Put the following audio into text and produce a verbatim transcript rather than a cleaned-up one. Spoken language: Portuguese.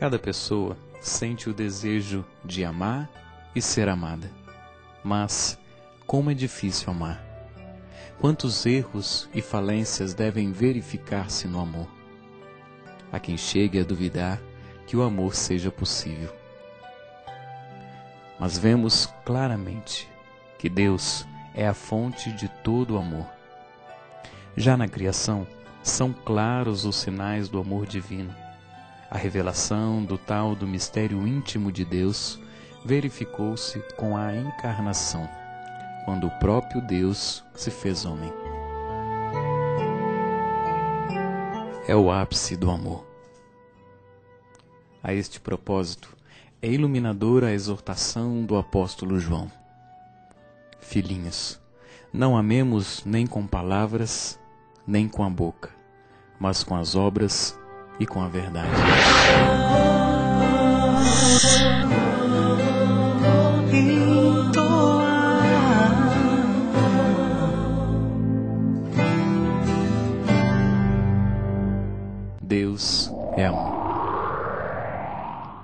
Cada pessoa sente o desejo de amar e ser amada. Mas como é difícil amar! Quantos erros e falências devem verificar-se no amor? Há quem chegue a duvidar que o amor seja possível. Mas vemos claramente que Deus é a fonte de todo o amor. Já na criação, são claros os sinais do amor divino. A revelação do tal do mistério íntimo de Deus verificou-se com a encarnação, quando o próprio Deus se fez homem. É o ápice do amor. A este propósito, é iluminadora a exortação do apóstolo João. Filhinhos, não amemos nem com palavras, nem com a boca, mas com as obras e com a verdade. Deus é amor.